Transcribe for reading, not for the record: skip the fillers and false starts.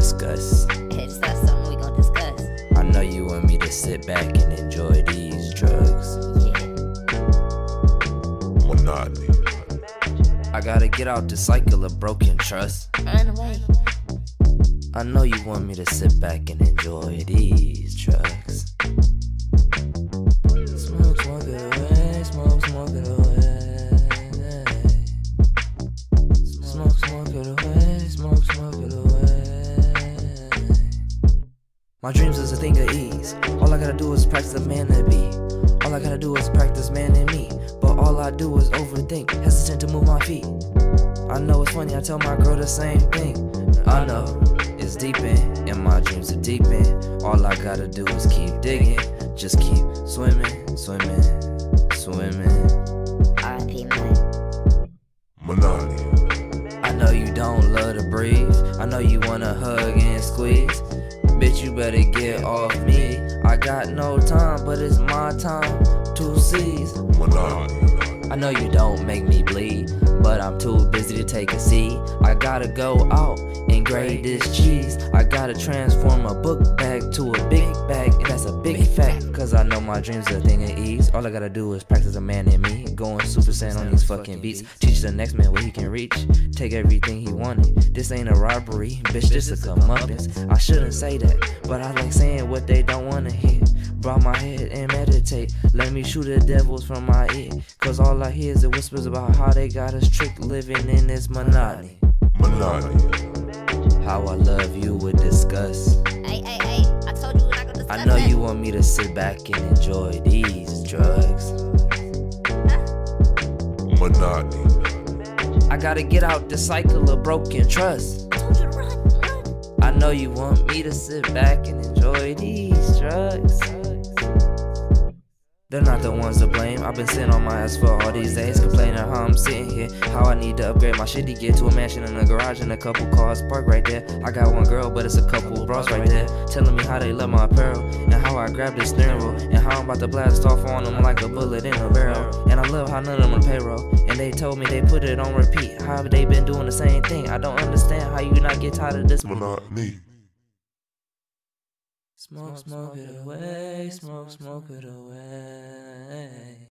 discuss. It's that something we gon' discuss. I know you want me to sit back and enjoy these drugs. Yeah. Monotony. I gotta get out the cycle of broken trust. Run away. I know you want me to sit back and enjoy these drugs. Smoke, smoke it away, smoke, smoke it away. Smoke, smoke it away, smoke, smoke it away. My dreams is a thing of ease. All I gotta do is practice the man to be. All I gotta do is practice man and me. But all I do is overthink, hesitant to move my feet. I know it's funny, I tell my girl the same thing. I know it's deep in my dreams are deep in. All I gotta do is keep digging, just keep swimming, swimming, swimming. R.I.P. Monotony. I know you don't love to breathe. I know you wanna hug and squeeze. Bitch, you better get off me. I got no time, but it's my time to seize. Monotony. I know you don't make me bleed, but I'm too busy to take a seat. I gotta go out and grade this cheese. I gotta transform a book bag to a big bag, and that's a big fact. Cause I know my dreams are a thing of ease. All I gotta do is practice a man in me. Going Super Saiyan on these fucking beats. Teach the next man what he can reach. Take everything he wanted. This ain't a robbery, bitch, this is a comeuppance. I shouldn't say that, but I like saying what they don't wanna hear. Bow my head and meditate. Let me shoot the devils from my ear. Cause all I hear is the whispers about how they got us tricked living in this monotony. Monotony. How I love you with disgust. Ay, ay, ay. I told you we're not gonna discuss. I know you want me to sit back and enjoy these drugs. Monotony. I gotta get out the cycle of broken trust. I know you want me to sit back and enjoy these drugs. They're not the ones to blame. I've been sitting on my ass for all these days, complaining how I'm sitting here, how I need to upgrade my shit to get to a mansion and a garage and a couple cars parked right there. I got one girl, but it's a couple bras right there, telling me how they love my apparel and how I grabbed the steering wheel and how I'm about to blast off on them like a bullet in a barrel. And I love how none of them are payroll, and they told me they put it on repeat. How have they been doing the same thing? I don't understand how you not get tired of this. Monotony. Smoke, smoke it away, smoke, smoke it away.